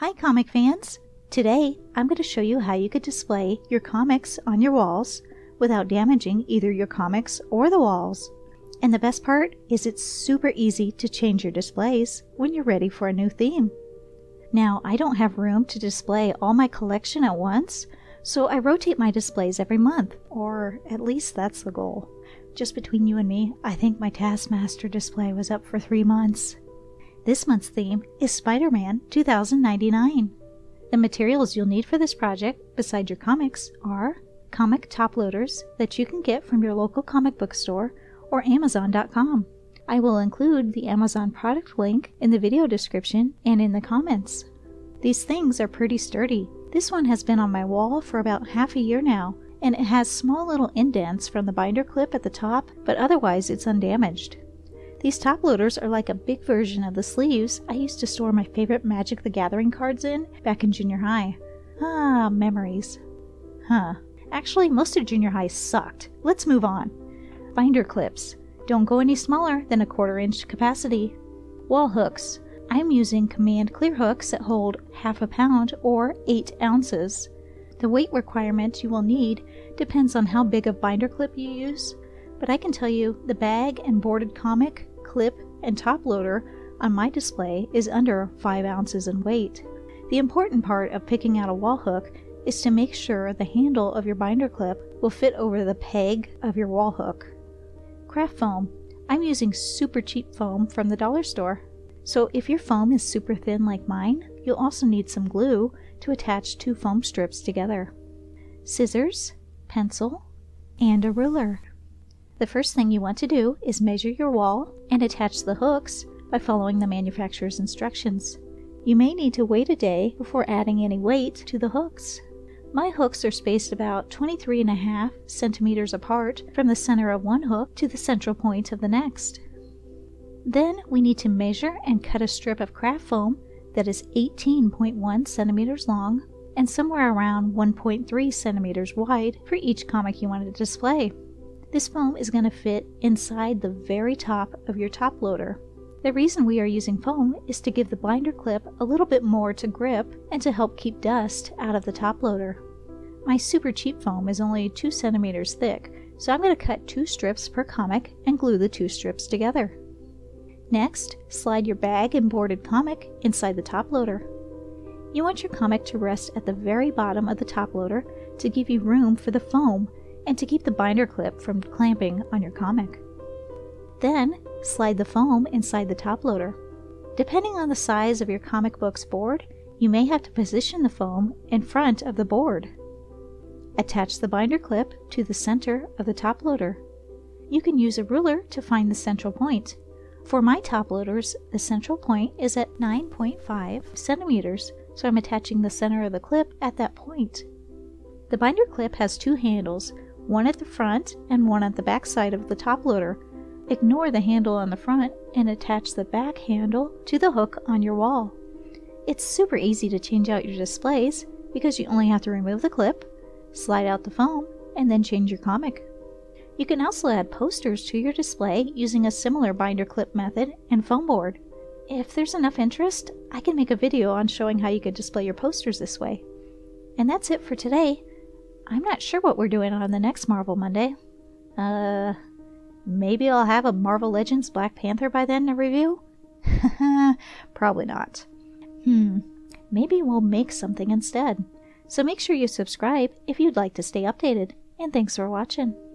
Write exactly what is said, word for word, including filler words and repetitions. Hi comic fans! Today I'm going to show you how you could display your comics on your walls without damaging either your comics or the walls. And the best part is it's super easy to change your displays when you're ready for a new theme. Now I don't have room to display all my collection at once, so I rotate my displays every month, or at least that's the goal. Just between you and me, I think my Taskmaster display was up for three months. This month's theme is Spider-Man two thousand ninety-nine. The materials you'll need for this project, besides your comics, are comic top loaders that you can get from your local comic book store or Amazon dot com. I will include the Amazon product link in the video description and in the comments. These things are pretty sturdy. This one has been on my wall for about half a year now, and it has small little indents from the binder clip at the top, but otherwise it's undamaged. These top loaders are like a big version of the sleeves I used to store my favorite Magic the Gathering cards in back in junior high. Ah, memories. Huh. Actually, most of junior high sucked. Let's move on. Binder clips. Don't go any smaller than a quarter inch capacity. Wall hooks. I'm using command clear hooks that hold half a pound or eight ounces. The weight requirement you will need depends on how big of binder clip you use, but I can tell you the bag and boarded comic, clip, and top loader on my display is under five ounces in weight. The important part of picking out a wall hook is to make sure the handle of your binder clip will fit over the peg of your wall hook. Craft foam. I'm using super cheap foam from the dollar store. So if your foam is super thin like mine, you'll also need some glue to attach two foam strips together. Scissors, pencil, and a ruler. The first thing you want to do is measure your wall and attach the hooks by following the manufacturer's instructions. You may need to wait a day before adding any weight to the hooks. My hooks are spaced about twenty-three and a half centimeters apart from the center of one hook to the central point of the next. Then we need to measure and cut a strip of craft foam that is eighteen point one centimeters long and somewhere around one point three centimeters wide for each comic you want to display. This foam is going to fit inside the very top of your top loader. The reason we are using foam is to give the binder clip a little bit more to grip and to help keep dust out of the top loader. My super cheap foam is only two centimeters thick, so I'm going to cut two strips per comic and glue the two strips together. Next, slide your bag and boarded comic inside the top loader. You want your comic to rest at the very bottom of the top loader to give you room for the foam and to keep the binder clip from clamping on your comic. Then, slide the foam inside the top loader. Depending on the size of your comic book's board, you may have to position the foam in front of the board. Attach the binder clip to the center of the top loader. You can use a ruler to find the central point. For my top loaders, the central point is at nine point five centimeters, so I'm attaching the center of the clip at that point. The binder clip has two handles, one at the front and one at the back side of the top loader. Ignore the handle on the front and attach the back handle to the hook on your wall. It's super easy to change out your displays because you only have to remove the clip, slide out the foam, and then change your comic. You can also add posters to your display using a similar binder clip method and foam board. If there's enough interest, I can make a video on showing how you could display your posters this way. And that's it for today. I'm not sure what we're doing on the next Marvel Monday. Uh, maybe I'll have a Marvel Legends Black Panther by then to review? Probably not. Hmm, maybe we'll make something instead. So make sure you subscribe if you'd like to stay updated. And thanks for watching.